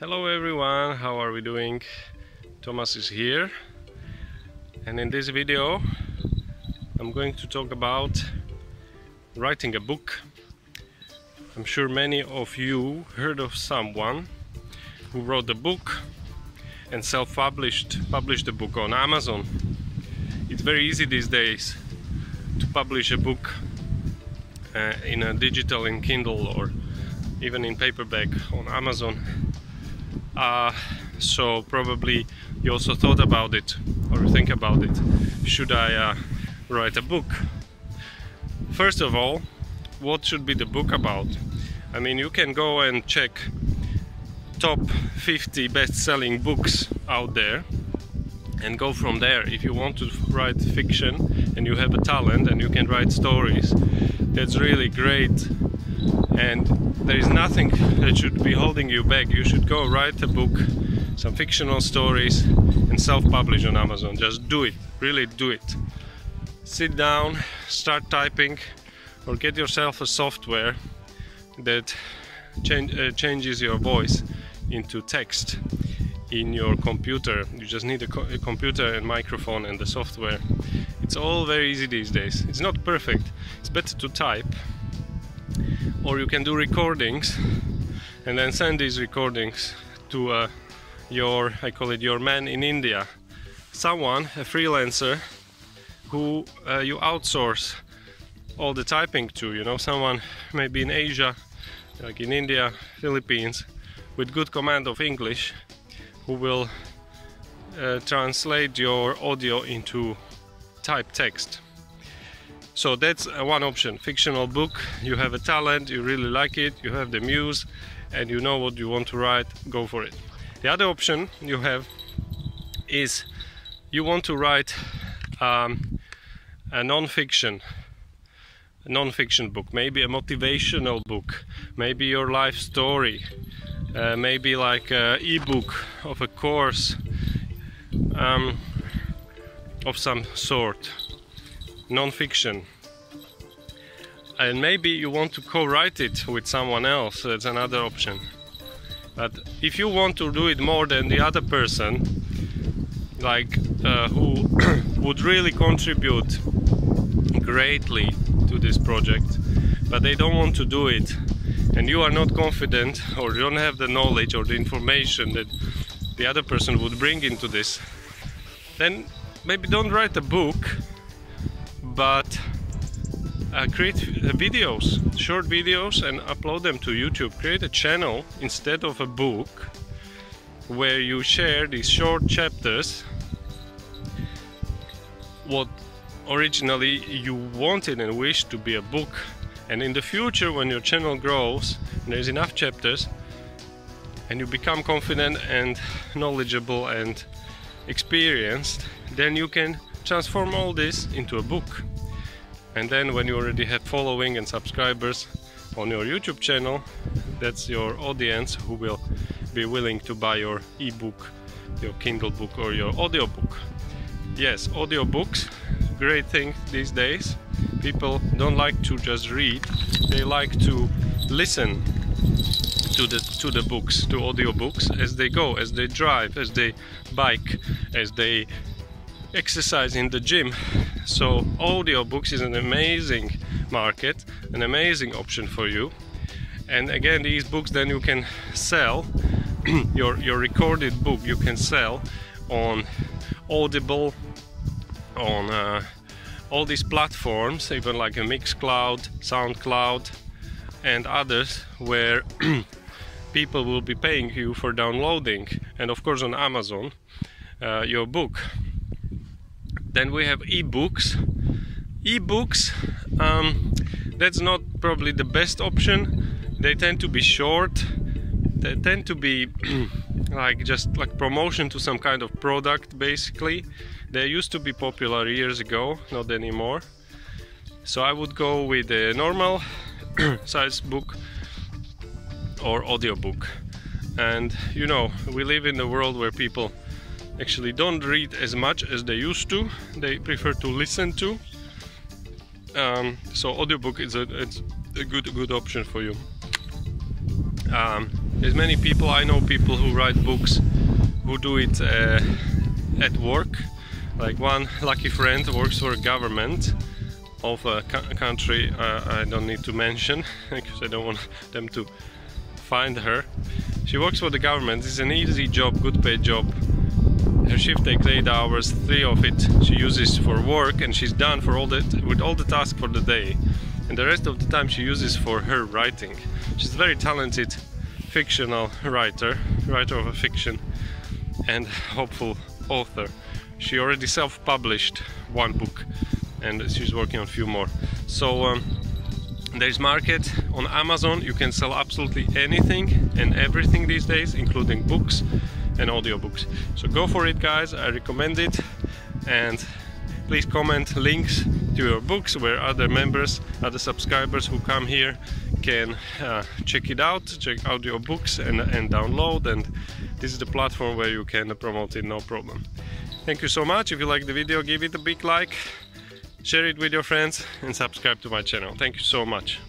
Hello everyone, how are we doing? Thomas is here, and in this video I'm going to talk about writing a book. I'm sure many of you heard of someone who wrote a book and published the book on Amazon. It's very easy these days to publish a book in a digital, in Kindle, or even in paperback on Amazon. So probably you also thought about it or think about it. Should I write a book? First of all, what should be the book about? I mean, you can go and check top 50 best-selling books out there and go from there. If you want to write fiction and you have a talent and you can write stories, that's really great. And there is nothing that should be holding you back. You should go write a book, some fictional stories, and self-publish on Amazon. Just do it, really do it. Sit down, start typing, or get yourself a software that changes your voice into text in your computer. You just need a computer and microphone and the software. It's all very easy these days. It's not perfect. It's better to type. Or you can do recordings and then send these recordings to I call it your man in India, someone, a freelancer who you outsource all the typing to, you know, someone maybe in Asia, like in India, Philippines, with good command of English, who will translate your audio into typed text. So that's one option, fictional book. You have a talent, you really like it, you have the muse and you know what you want to write, go for it. The other option you have is you want to write a non-fiction book, maybe a motivational book, maybe your life story, maybe like an e-book of a course of some sort. Non-fiction, and maybe you want to co-write it with someone else. That's another option. But if you want to do it more than the other person, like who would really contribute greatly to this project, but they don't want to do it, and you are not confident or you don't have the knowledge or the information that the other person would bring into this, then maybe don't write a book, but create videos, short videos, and upload them to YouTube. Create a channel instead of a book where you share these short chapters, what originally you wanted and wished to be a book. And in the future, when your channel grows and there's enough chapters and you become confident and knowledgeable and experienced, then you can transform all this into a book. And then when you already have following and subscribers on your YouTube channel, that's your audience who will be willing to buy your ebook, your Kindle book, or your audiobook. Yes, audiobooks, great thing these days. People don't like to just read, they like to listen to the books, to audiobooks, as they go, as they drive, as they bike, as they exercise in the gym. So audiobooks is an amazing market, an amazing option for you. And again, these books then you can sell your recorded book, you can sell on Audible, on all these platforms, even like a Mixcloud, Soundcloud and others, where people will be paying you for downloading, and of course on Amazon your book. Then we have ebooks. Ebooks, that's not probably the best option. They tend to be short. They tend to be just like promotion to some kind of product, basically. They used to be popular years ago, not anymore. So I would go with a normal size book or audiobook. And you know, we live in a world where people actually don't read as much as they used to. They prefer to listen to. So audiobook is a good option for you. There's many people, I know people who write books who do it at work. Like one lucky friend works for a government of a country I don't need to mention because I don't want them to find her. She works for the government. It's an easy job, good paid job. Her shift takes 8 hours, 3 of it she uses for work, and she's done for all that with all the tasks for the day, and the rest of the time she uses for her writing. She's a very talented fictional writer of a fiction and hopeful author. She already self-published one book and she's working on a few more. So there's market on Amazon. You can sell absolutely anything and everything these days, including books and audiobooks. So go for it, guys, I recommend it. And please comment links to your books where other members, other subscribers who come here can check it out, check audiobooks and download, and this is the platform where you can promote it, no problem. Thank you so much. If you like the video, give it a big like, share it with your friends and subscribe to my channel. Thank you so much.